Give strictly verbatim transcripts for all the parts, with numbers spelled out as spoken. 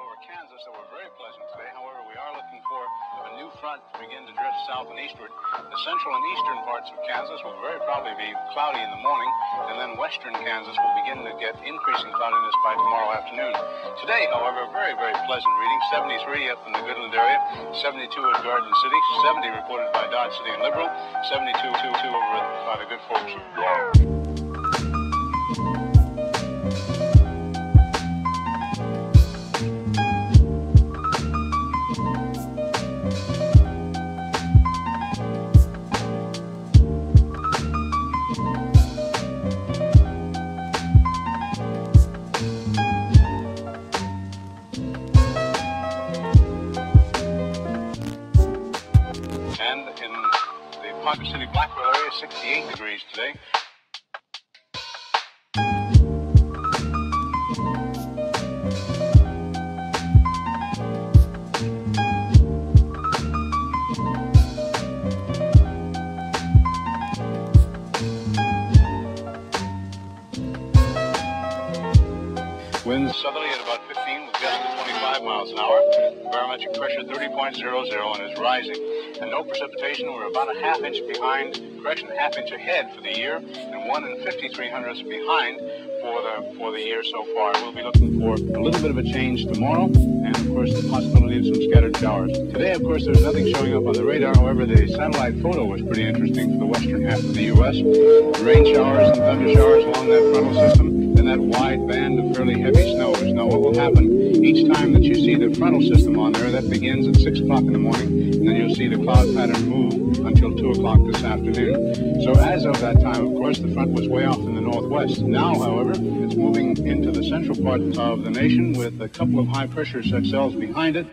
over Kansas that were very pleasant today. However, we are looking for a new front to begin to drift south and eastward. The central and eastern parts of Kansas will very probably be cloudy in the morning, and then western Kansas will begin to get increasing cloudiness by tomorrow afternoon. Today, however, very, very pleasant reading. seventy-three up in the Goodland area, seventy-two at Garden City, seventy reported by Dodge City and Liberal, seventy-two over by the Good Forks of Broad. Ponca City Blackwell area, sixty-eight degrees today. Winds southerly at about fifteen with gusts of twenty-five miles an hour. Barometric pressure thirty point zero zero and is rising. And no precipitation. We're about a half inch behind, correction, half inch ahead for the year, and one and fifty-three hundredths behind for the for the year so far. We'll be looking for a little bit of a change tomorrow, and of course the possibility of some scattered showers. Today, of course, there's nothing showing up on the radar. However, the satellite photo was pretty interesting for the western half of the U S Rain showers and thunder showers along that frontal system, and that wide band of fairly heavy snows. Now, what will happen? Each time that you see the frontal system on there, that begins at six o'clock in the morning, and then you'll see the cloud pattern move until two o'clock this afternoon. So as of that time, of course, the front was way off in the northwest. Now, however, it's moving into the central part of the nation with a couple of high-pressure cells behind it.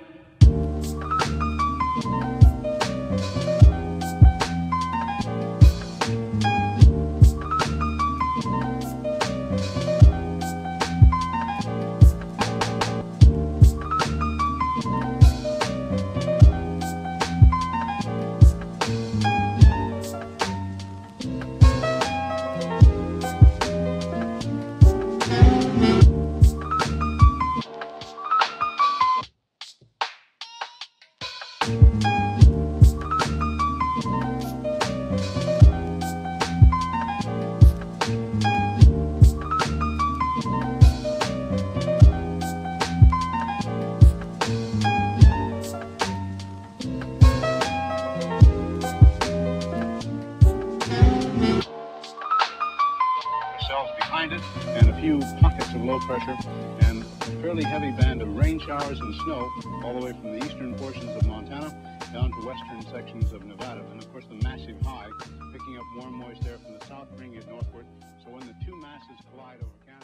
And a few pockets of low pressure and a fairly heavy band of rain showers and snow all the way from the eastern portions of Montana down to western sections of Nevada, and of course the massive high picking up warm moist air from the south bringing it northward. So when the two masses collide over Canada